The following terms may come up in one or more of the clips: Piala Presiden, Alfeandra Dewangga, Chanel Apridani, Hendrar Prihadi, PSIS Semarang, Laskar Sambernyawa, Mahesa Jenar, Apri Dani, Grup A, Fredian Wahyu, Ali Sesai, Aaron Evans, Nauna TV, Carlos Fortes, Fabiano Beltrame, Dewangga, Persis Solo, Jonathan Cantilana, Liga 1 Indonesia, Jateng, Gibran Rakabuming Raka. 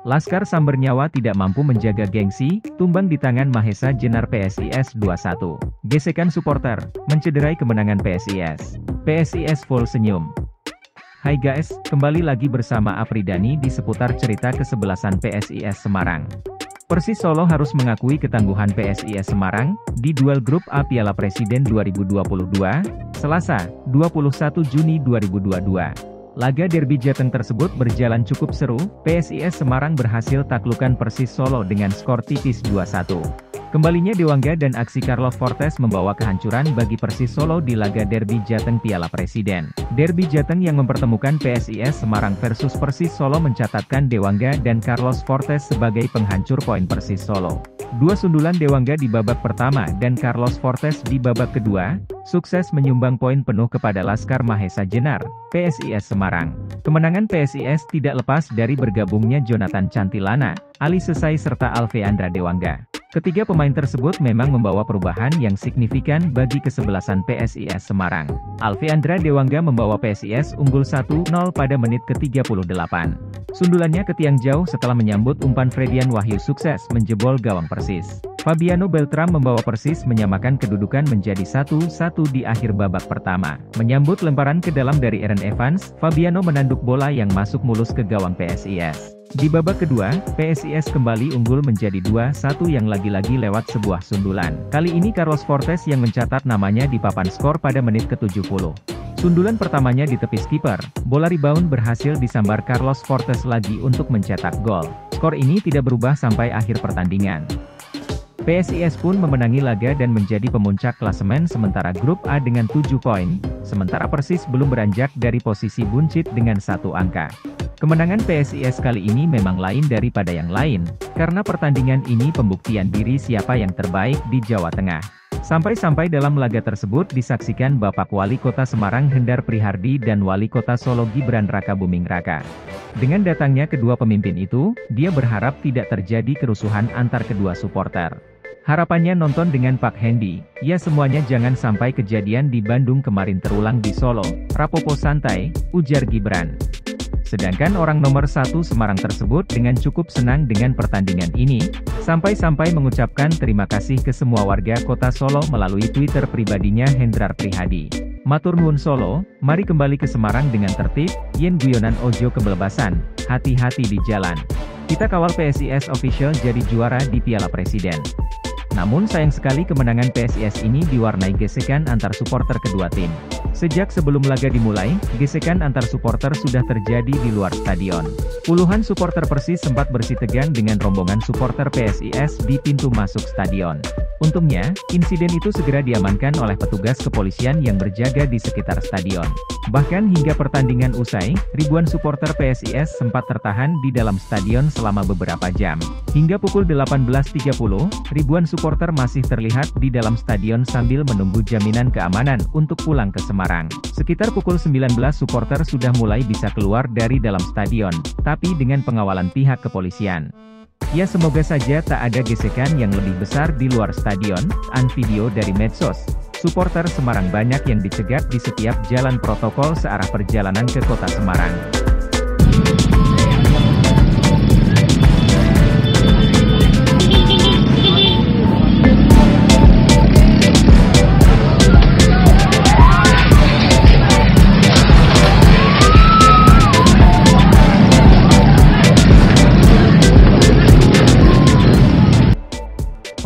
Laskar Sambernyawa tidak mampu menjaga gengsi, tumbang di tangan Mahesa Jenar PSIS 21. Gesekan supporter, mencederai kemenangan PSIS. PSIS full senyum. Hai guys, kembali lagi bersama Apri Dani di seputar cerita kesebelasan PSIS Semarang. Persis Solo harus mengakui ketangguhan PSIS Semarang, di duel grup A Piala Presiden 2022, Selasa, 21 Juni 2022. Laga derby Jateng tersebut berjalan cukup seru, PSIS Semarang berhasil taklukan Persis Solo dengan skor tipis 2-1. Kembalinya Dewangga dan aksi Carlos Fortes membawa kehancuran bagi Persis Solo di laga derby Jateng Piala Presiden. Derby Jateng yang mempertemukan PSIS Semarang versus Persis Solo mencatatkan Dewangga dan Carlos Fortes sebagai penghancur poin Persis Solo. Dua sundulan Dewangga di babak pertama dan Carlos Fortes di babak kedua, sukses menyumbang poin penuh kepada Laskar Mahesa Jenar, PSIS Semarang. Kemenangan PSIS tidak lepas dari bergabungnya Jonathan Cantilana, Ali Sesai serta Alfeandra Dewangga. Ketiga pemain tersebut memang membawa perubahan yang signifikan bagi kesebelasan PSIS Semarang. Alfeandra Dewangga membawa PSIS unggul 1-0 pada menit ke-38. Sundulannya ke tiang jauh setelah menyambut umpan Fredian Wahyu sukses menjebol gawang Persis. Fabiano Beltrame membawa Persis menyamakan kedudukan menjadi 1-1 di akhir babak pertama. Menyambut lemparan ke dalam dari Aaron Evans, Fabiano menanduk bola yang masuk mulus ke gawang PSIS. Di babak kedua, PSIS kembali unggul menjadi 2-1 yang lagi-lagi lewat sebuah sundulan. Kali ini Carlos Fortes yang mencatat namanya di papan skor pada menit ke-70. Sundulan pertamanya di tepi kiper, bola rebound berhasil disambar Carlos Fortes lagi untuk mencetak gol. Skor ini tidak berubah sampai akhir pertandingan. PSIS pun memenangi laga dan menjadi pemuncak klasemen sementara grup A dengan 7 poin, sementara Persis belum beranjak dari posisi buncit dengan 1 angka. Kemenangan PSIS kali ini memang lain daripada yang lain, karena pertandingan ini pembuktian diri siapa yang terbaik di Jawa Tengah. Sampai-sampai dalam laga tersebut disaksikan Bapak Wali Kota Semarang Hendrar Prihadi dan Wali Kota Solo Gibran Rakabuming Raka. Dengan datangnya kedua pemimpin itu, dia berharap tidak terjadi kerusuhan antar kedua supporter. Harapannya nonton dengan Pak Hendy, ya semuanya jangan sampai kejadian di Bandung kemarin terulang di Solo, rapopo santai, ujar Gibran. Sedangkan orang nomor 1 Semarang tersebut dengan cukup senang dengan pertandingan ini, sampai-sampai mengucapkan terima kasih ke semua warga Kota Solo melalui Twitter pribadinya Hendrar Prihadi. Matur nuwun Solo, mari kembali ke Semarang dengan tertib, yen guyonan ojo kebelebasan, hati-hati di jalan. Kita kawal PSIS official jadi juara di Piala Presiden. Namun sayang sekali kemenangan PSIS ini diwarnai gesekan antar supporter kedua tim. Sejak sebelum laga dimulai, gesekan antar supporter sudah terjadi di luar stadion. Puluhan supporter Persis sempat bersitegang dengan rombongan supporter PSIS di pintu masuk stadion. Untungnya, insiden itu segera diamankan oleh petugas kepolisian yang berjaga di sekitar stadion. Bahkan hingga pertandingan usai, ribuan supporter PSIS sempat tertahan di dalam stadion selama beberapa jam. Hingga pukul 18.30, ribuan supporter masih terlihat di dalam stadion sambil menunggu jaminan keamanan untuk pulang ke Semarang. Sekitar pukul 19 supporter sudah mulai bisa keluar dari dalam stadion, tapi dengan pengawalan pihak kepolisian. Ya semoga saja tak ada gesekan yang lebih besar di luar stadion, an video dari medsos. Supporter Semarang banyak yang dicegat di setiap jalan protokol searah perjalanan ke Kota Semarang.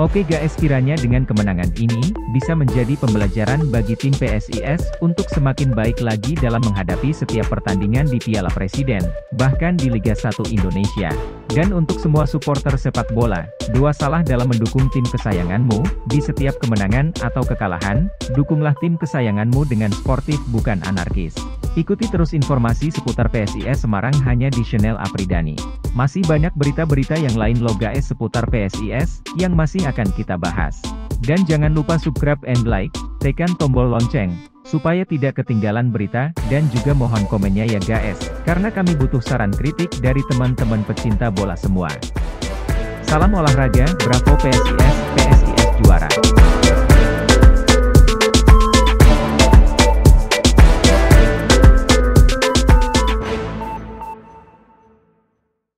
Oke guys, kiranya dengan kemenangan ini, bisa menjadi pembelajaran bagi tim PSIS untuk semakin baik lagi dalam menghadapi setiap pertandingan di Piala Presiden, bahkan di Liga 1 Indonesia. Dan untuk semua supporter sepak bola, dua salah dalam mendukung tim kesayanganmu, di setiap kemenangan atau kekalahan, dukunglah tim kesayanganmu dengan sportif bukan anarkis. Ikuti terus informasi seputar PSIS Semarang hanya di Chanel Apridani. Masih banyak berita-berita yang lain lo guys seputar PSIS, yang masih akan kita bahas. Dan jangan lupa subscribe and like, tekan tombol lonceng, supaya tidak ketinggalan berita, dan juga mohon komennya ya guys, karena kami butuh saran kritik dari teman-teman pecinta bola semua. Salam olahraga, bravo PSIS, PSIS juara.